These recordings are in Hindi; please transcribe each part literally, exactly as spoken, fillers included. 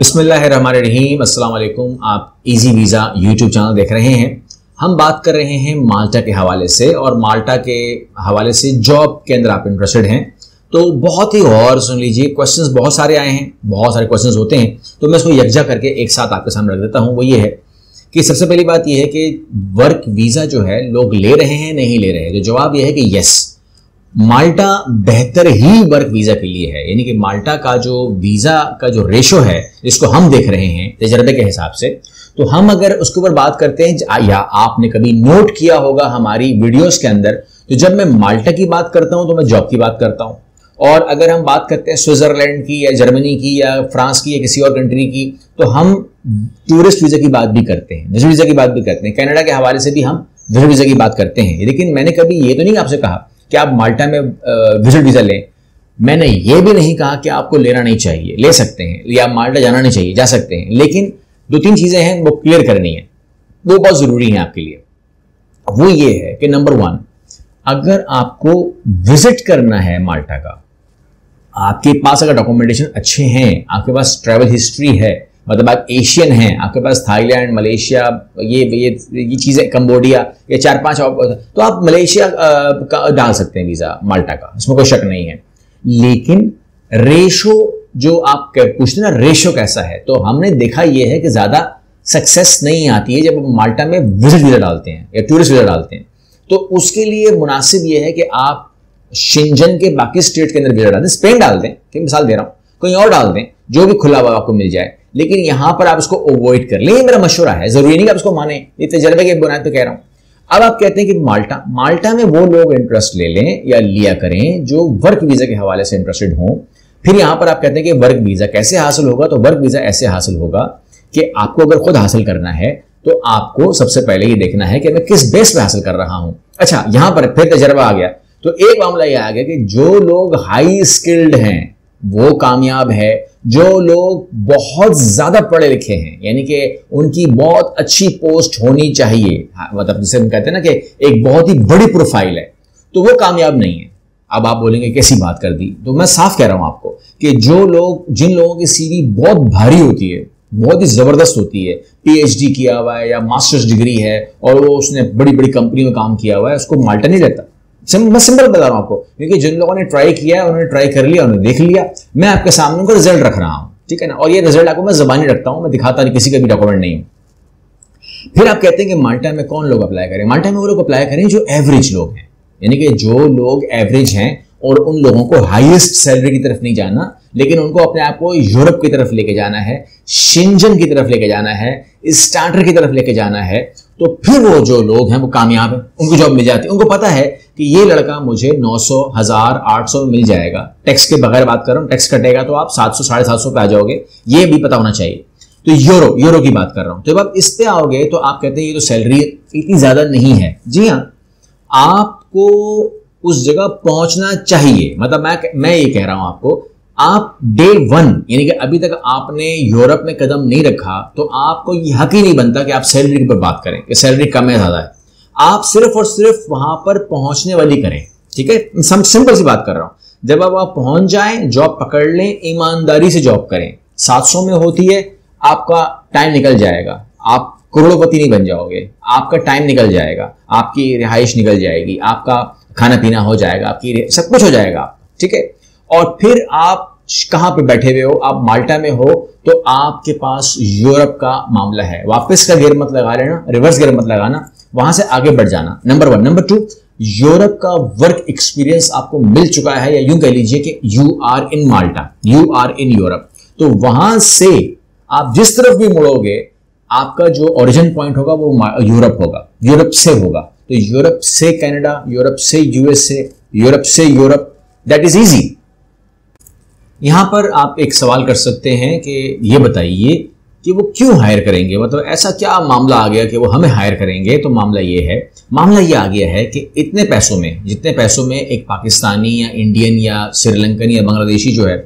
बिस्मिल्लाहिर्रहमानिर्रहीम, अस्सलाम वालेकुम। आप इजी वीज़ा यूट्यूब चैनल देख रहे हैं। हम बात कर रहे हैं माल्टा के हवाले से, और माल्टा के हवाले से जॉब के अंदर आप इंटरेस्टेड हैं तो बहुत ही गौर सुन लीजिए। क्वेश्चंस बहुत सारे आए हैं, बहुत सारे क्वेश्चंस होते हैं, तो मैं इसको यकजा करके एक साथ आपके सामने रख देता हूँ। वो ये है कि सबसे पहली बात यह है कि वर्क वीज़ा जो है लोग ले रहे हैं नहीं ले रहे हैं। तो जवाब यह है कि यस, माल्टा बेहतर ही वर्क वीज़ा के लिए है। यानी कि माल्टा का जो वीज़ा का जो रेशो है जिसको हम देख रहे हैं तजर्बे के हिसाब से, तो हम अगर उसके ऊपर बात करते हैं, या आपने कभी नोट किया होगा हमारी वीडियोस के अंदर, तो जब मैं माल्टा की बात करता हूं तो मैं जॉब की बात करता हूं। और अगर हम बात करते हैं स्विट्ज़रलैंड की या जर्मनी की या फ्रांस की या किसी और कंट्री की, तो हम टूरिस्ट वीज़ा की बात भी करते हैं, विजिट वीज़ा की बात भी करते हैं। कनाडा के हवाले से भी हम विजिट वीज़ा की बात करते हैं। लेकिन मैंने कभी ये तो नहीं आपसे कहा कि आप माल्टा में विजिट वीजा लें। मैंने ये भी नहीं कहा कि आपको लेना नहीं चाहिए, ले सकते हैं, या माल्टा जाना नहीं चाहिए, जा सकते हैं। लेकिन दो तीन चीजें हैं वो क्लियर करनी है, वो बहुत जरूरी है आपके लिए। वो ये है कि नंबर वन, अगर आपको विजिट करना है माल्टा का, आपके पास अगर डॉक्यूमेंटेशन अच्छे हैं, आपके पास ट्रैवल हिस्ट्री है, मतलब आप एशियन हैं, आपके पास थाईलैंड, मलेशिया, ये ये ये चीज़ें, कंबोडिया, ये चार पांच, तो आप मलेशिया का डाल सकते हैं वीज़ा माल्टा का, इसमें कोई शक नहीं है। लेकिन रेशो जो आप पूछते ना, रेशो कैसा है, तो हमने देखा ये है कि ज़्यादा सक्सेस नहीं आती है जब आप माल्टा में विजिट वीज़ा डालते हैं या टूरिस्ट वीज़ा डालते हैं। तो उसके लिए मुनासिब ये है कि आप शेंजन के बाकी स्टेट के अंदर वीज़ा डाल दें, स्पेन डाल दें, कि मिसाल दे रहा हूँ, कहीं और डाल दें, जो भी खुला हुआ आपको मिल जाए। लेकिन यहां पर आप इसको अवॉइड कर लें, ये मेरा मशवरा है, जरूरी नहीं कि आप इसको माने, ये तजर्बे के बुनियाद पे कह रहा हूं। अब आप कहते हैं कि माल्टा माल्टा में वो लोग इंटरेस्ट ले लें या लिया करें जो वर्क वीजा के हवाले से इंटरेस्टेड हों। फिर यहां पर आप कहते हैं कि वर्क वीजा कैसे हासिल होगा, तो वर्क वीजा ऐसे हासिल होगा कि आपको अगर खुद हासिल करना है तो आपको सबसे पहले ये देखना है कि मैं किस बेस पर हासिल कर रहा हूं। अच्छा, यहां पर फिर तजर्बा आ गया, तो एक मामला यह आ गया कि जो लोग हाई स्किल्ड हैं वो कामयाब है, जो लोग बहुत ज़्यादा पढ़े लिखे हैं, यानी कि उनकी बहुत अच्छी पोस्ट होनी चाहिए, मतलब जिसे हम कहते हैं ना कि एक बहुत ही बड़ी प्रोफाइल है, तो वो कामयाब नहीं है। अब आप बोलेंगे कैसी बात कर दी, तो मैं साफ कह रहा हूँ आपको कि जो लोग, जिन लोगों की सीवी बहुत भारी होती है, बहुत ही ज़बरदस्त होती है, पीएचडी किया हुआ है या मास्टर्स डिग्री है और वो उसने बड़ी बड़ी कंपनी में काम किया हुआ है, उसको माल्टा नहीं रहता। मैं सिंपल बता रहा हूं आपको, क्योंकि जिन लोगों ने ट्राई किया है उन्होंने ट्राई कर लिया, उन्होंने देख लिया। मैं आपके सामने उनका रिजल्ट रख रहा हूं, ठीक है ना, और ये रिजल्ट आपको मैं जबानी रखता हूं, मैं दिखाता नहीं, किसी का भी डॉक्यूमेंट नहीं हूं। फिर आप कहते हैं कि माल्टा में कौन लोग अप्लाई करें, माल्टा में वो लोग अप्लाई करें जो एवरेज लोग हैं, यानी कि जो लोग एवरेज हैं, और उन लोगों को हाईएस्ट सैलरी की तरफ नहीं जाना, लेकिन उनको अपने आप को यूरोप की तरफ लेके जाना है, शेंजन की तरफ लेके जाना है, स्टार्टर की तरफ लेके जाना है। तो फिर वो जो लोग हैं वो कामयाब हैं, उनको जॉब मिल जाती है। उनको पता है कि ये लड़का मुझे नौ सौ, हजार, आठ सौ में मिल जाएगा, टैक्स के बगैर बात कर रहा हूँ, टैक्स कटेगा तो आप सात सौ, साढ़े सात सौ पे आ जाओगे, ये भी पता होना चाहिए। तो यूरो यूरो की बात कर रहा हूँ, जब आप इस पे आओगे तो आप कहते हैं ये तो सैलरी इतनी ज्यादा नहीं है। जी हाँ, आपको उस जगह पहुंचना चाहिए, मतलब मैं मैं ये कह रहा हूँ आपको, आप डे वन, यानी कि अभी तक आपने यूरोप में कदम नहीं रखा, तो आपको ये हक ही नहीं बनता कि आप सैलरी के ऊपर बात करें कि सैलरी कम है ज़्यादा है। आप सिर्फ और सिर्फ वहां पर पहुंचने वाली करें, ठीक है, सिंपल सी बात कर रहा हूं। जब आप पहुंच जाएं, जॉब पकड़ लें, ईमानदारी से जॉब करें, सात सौ में होती है, आपका टाइम निकल जाएगा, आप करोड़पति नहीं बन जाओगे, आपका टाइम निकल जाएगा, आपकी रिहाइश निकल जाएगी, आपका खाना पीना हो जाएगा, आपकी सब कुछ हो जाएगा, ठीक है। और फिर आप कहाँ पे बैठे हुए हो, आप माल्टा में हो, तो आपके पास यूरोप का मामला है, वापस का गियर मत लगा लेना, रिवर्स गियर मत लगाना, वहां से आगे बढ़ जाना, number one. Number two, Europe का वर्क एक्सपीरियंस आपको मिल चुका है, या यूं कह लीजिए कि you are in Malta, you are in Europe, तो वहां से आप जिस तरफ भी मुड़ोगे आपका जो ओरिजिन पॉइंट होगा वो यूरोप होगा, यूरोप से होगा। तो यूरोप से कैनेडा, यूरोप से यूएसए, यूरोप से यूरोप, दैट इज ईजी। यहाँ पर आप एक सवाल कर सकते हैं कि ये बताइए कि वो क्यों हायर करेंगे, मतलब ऐसा क्या मामला आ गया कि वो हमें हायर करेंगे। तो मामला ये है, मामला ये आ गया है कि इतने पैसों में, जितने पैसों में एक पाकिस्तानी या इंडियन या श्रीलंकन या बांग्लादेशी जो है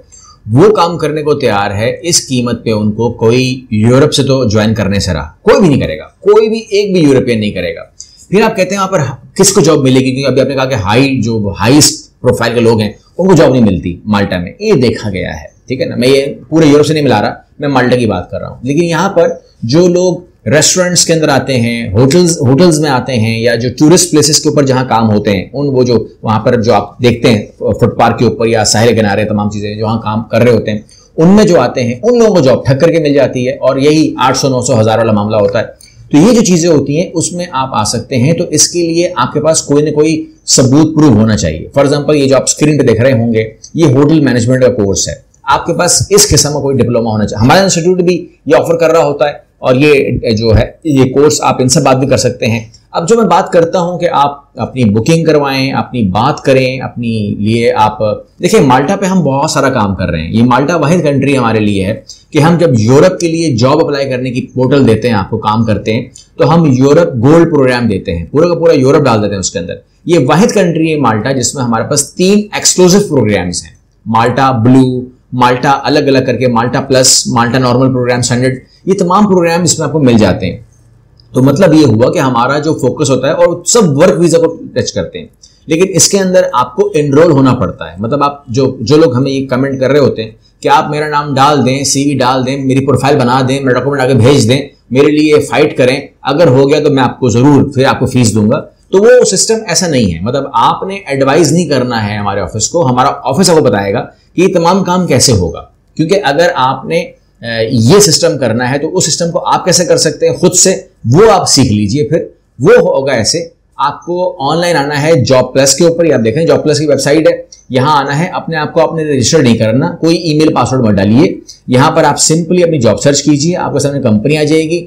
वो काम करने को तैयार है, इस कीमत पे उनको कोई यूरोप से तो ज्वाइन करने से रहा, कोई भी नहीं करेगा, कोई भी एक भी यूरोपियन नहीं करेगा। फिर आप कहते हैं यहाँ पर किसको जॉब मिलेगी, क्योंकि अभी आपने कहा कि हाई, जो हाईएस्ट प्रोफाइल के लोग हैं उनको जॉब नहीं मिलती माल्टा में, ये देखा गया है। ठीक है ना, मैं ये पूरे यूरोप से नहीं मिला रहा, मैं माल्टा की बात कर रहा हूँ। लेकिन यहाँ पर जो लोग रेस्टोरेंट्स के अंदर आते हैं, होटल्स होटल्स में आते हैं, या जो टूरिस्ट प्लेसेस के ऊपर जहाँ काम होते हैं, उन वो जो वहाँ पर जो आप देखते हैं फुटपाथ के ऊपर या साहिल किनारे तमाम चीज़ें जो वहाँ काम कर रहे होते हैं, उनमें जो आते हैं उन लोगों को जॉब ठग करके मिल जाती है, और यही आठ सौ नौ सौ हज़ार वाला मामला होता है। तो ये जो चीज़ें होती हैं उसमें आप आ सकते हैं। तो इसके लिए आपके पास कोई ना कोई सबूत प्रूव होना चाहिए। फॉर एग्जाम्पल ये जो आप स्क्रीन पर देख रहे होंगे, ये होटल मैनेजमेंट का कोर्स है, आपके पास इस किस्म का कोई डिप्लोमा होना चाहिए। हमारा इंस्टीट्यूट भी ये ऑफर कर रहा होता है, और ये जो है ये कोर्स आप इनसे बात भी कर सकते हैं। अब जो मैं बात करता हूं कि आप अपनी बुकिंग करवाएं, अपनी बात करें, अपनी लिए आप देखिए, माल्टा पे हम बहुत सारा काम कर रहे हैं। ये माल्टा वाहिद कंट्री हमारे लिए है कि हम जब यूरोप के लिए जॉब अप्लाई करने की पोर्टल देते हैं, आपको काम करते हैं, तो हम यूरोप गोल्ड प्रोग्राम देते हैं, पूरा का पूरा यूरोप डाल देते हैं उसके अंदर। ये वाहिद कंट्री है माल्टा जिसमें हमारे पास तीन एक्सक्लूसिव प्रोग्राम्स हैं, माल्टा ब्लू, माल्टा अलग अलग करके, Malta plus, Malta normal program standard, ये तमाम प्रोग्राम इसमें आपको मिल जाते हैं। तो मतलब ये हुआ कि हमारा जो फोकस होता है और सब वर्क वीजा को टच करते हैं, लेकिन इसके अंदर आपको एनरोल होना पड़ता है। मतलब आप जो जो लोग हमें ये कमेंट कर रहे होते हैं कि आप मेरा नाम डाल दें, सीवी डाल दें, मेरी प्रोफाइल बना दें, मेरा डॉक्यूमेंट आगे भेज दें, मेरे लिए फाइट करें, अगर हो गया तो मैं आपको जरूर फिर आपको फीस दूंगा, तो वो सिस्टम ऐसा नहीं है। मतलब आपने एडवाइस नहीं करना है हमारे ऑफिस को, हमारा ऑफिस आपको बताएगा कि ये तमाम काम कैसे होगा। क्योंकि अगर आपने ये सिस्टम करना है तो उस सिस्टम को आप कैसे कर सकते हैं खुद से, वो आप सीख लीजिए। फिर वो होगा ऐसे, आपको ऑनलाइन आना है जॉब प्लस के ऊपर, ये आप देखें जॉब प्लस की वेबसाइट है, यहाँ आना है, अपने आप को आपने रजिस्टर नहीं करना, कोई ईमेल पासवर्ड मत डालिए, यहाँ पर आप सिंपली अपनी जॉब सर्च कीजिए, आपके सामने कंपनी आ जाएगी,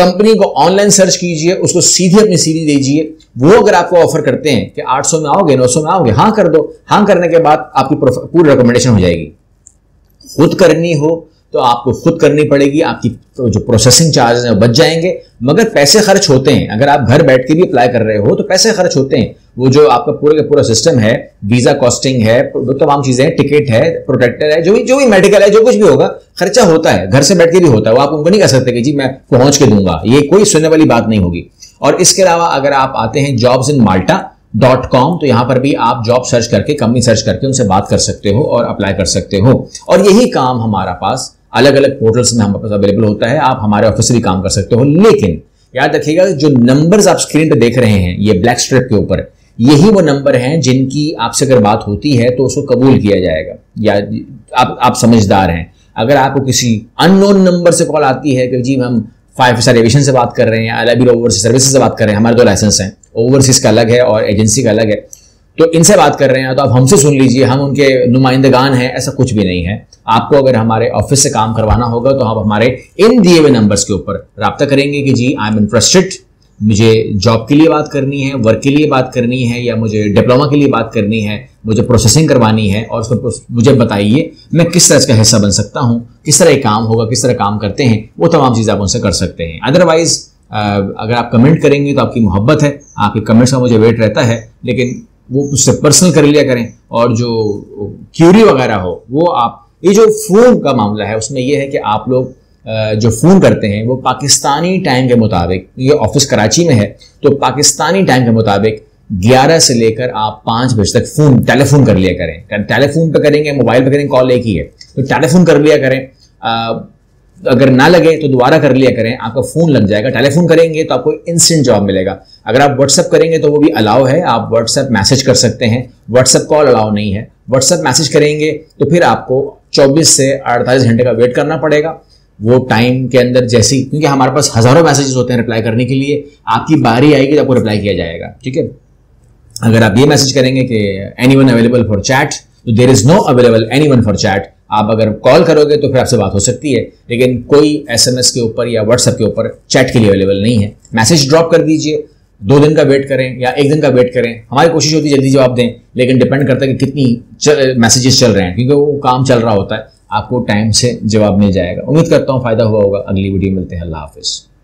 कंपनी को ऑनलाइन सर्च कीजिए, उसको सीधे अपनी सीवी दीजिए, वो अगर आपको ऑफर करते हैं कि आठ सौ में आओगे, नौ सौ में आओगे, हाँ कर दो, हाँ करने के बाद आपकी पूरी रिकमेंडेशन हो जाएगी। खुद करनी हो तो आपको खुद करनी पड़ेगी, आपकी तो जो प्रोसेसिंग चार्जेस हैं बच जाएंगे, मगर पैसे खर्च होते हैं। अगर आप घर बैठ के भी अप्लाई कर रहे हो तो पैसे खर्च होते हैं। वो जो आपका पूरा का पूरा सिस्टम है, वीजा कॉस्टिंग है, तमाम चीजें हैं, टिकट है, प्रोटेक्टर है, जो भी जो भी मेडिकल है, जो कुछ भी होगा खर्चा होता है, घर से बैठ के भी होता है। वो आप उनको नहीं कह सकते कि जी मैं पहुंच के दूंगा, ये कोई सुनने वाली बात नहीं होगी। और इसके अलावा अगर आप आते हैं jobs in malta dot com, तो यहाँ पर भी आप जॉब सर्च करके, कंपनी सर्च करके उनसे बात कर सकते हो और अप्लाई कर सकते हो। और यही काम हमारा पास अलग अलग पोर्टल्स में हमारे पास अवेलेबल होता है, आप हमारे ऑफिस से भी काम कर सकते हो। लेकिन याद रखिएगा जो नंबर्स आप स्क्रीन पे देख रहे हैं, ये ब्लैक स्ट्रिप के ऊपर, यही वो नंबर हैं जिनकी आपसे अगर बात होती है तो उसको कबूल किया जाएगा, या आप आप समझदार हैं। अगर आपको किसी अननोन नंबर से कॉल आती है कि जी हम फाइव स्टार एविएशन से बात कर रहे हैं, एल्बर ओवरसीज सर्विस से बात कर रहे हैं, हमारे दो लाइसेंस हैं, ओवरसीज का अलग है और एजेंसी का अलग है, तो इनसे बात कर रहे हैं तो आप हमसे सुन लीजिए, हम उनके नुमाइंदगान हैं, ऐसा कुछ भी नहीं है। आपको अगर हमारे ऑफिस से काम करवाना होगा तो आप हमारे इन दिए हुए नंबर्स के ऊपर राब्ता करेंगे कि जी आई एम इंटरेस्टेड, मुझे जॉब के लिए बात करनी है, वर्क के लिए बात करनी है, या मुझे डिप्लोमा के लिए बात करनी है, मुझे प्रोसेसिंग करवानी है, और उसको मुझे बताइए मैं किस तरह का हिस्सा बन सकता हूँ, किस तरह काम होगा, किस तरह काम करते हैं, वो तमाम चीज़ आप उनसे कर सकते हैं। अदरवाइज अगर आप कमेंट करेंगे तो आपकी मोहब्बत है, आपके कमेंट्स का मुझे वेट रहता है, लेकिन वो उससे पर्सनल कर लिया करें। और जो क्यूरी वगैरह हो वो आप, ये जो फ़ोन का मामला है उसमें ये है कि आप लोग जो फ़ोन करते हैं वो पाकिस्तानी टाइम के मुताबिक, ये ऑफिस कराची में है तो पाकिस्तानी टाइम के मुताबिक ग्यारह से लेकर आप पाँच बजे तक फ़ोन टेलीफोन कर लिया करें। टेलीफोन पे करेंगे, मोबाइल पे करेंगे, कॉल एक ही है, तो टेलीफोन कर लिया करें। अगर ना लगे तो दोबारा कर लिया करें, आपका फ़ोन लग जाएगा। टेलीफोन करेंगे तो आपको इंस्टेंट जॉब मिलेगा। अगर आप व्हाट्सअप करेंगे तो वो भी अलाउ है, आप व्हाट्सअप मैसेज कर सकते हैं, व्हाट्सअप कॉल अलाउ नहीं है। व्हाट्सअप मैसेज करेंगे तो फिर आपको चौबीस से अड़तालीस घंटे का वेट करना पड़ेगा। वो टाइम के अंदर जैसी, क्योंकि हमारे पास हज़ारों मैसेजेस होते हैं रिप्लाई करने के लिए, आपकी बारी आएगी तो आपको रिप्लाई किया जाएगा, ठीक है। अगर आप ये मैसेज करेंगे कि anyone available for chat, तो there is no available anyone for chat. आप अगर कॉल करोगे तो फिर आपसे बात हो सकती है, लेकिन कोई एसएमएस के ऊपर या व्हाट्सएप के ऊपर चैट के लिए अवेलेबल नहीं है। मैसेज ड्रॉप कर दीजिए, दो दिन का वेट करें या एक दिन का वेट करें, हमारी कोशिश होती है जल्दी जवाब दें, लेकिन डिपेंड करता है कि कितनी मैसेजेस चल रहे हैं, क्योंकि वो काम चल रहा होता है, आपको टाइम से जवाब मिल जाएगा। उम्मीद करता हूँ फायदा हुआ होगा। अगली वीडियो मिलते हैं, अल्लाह हाफिज़।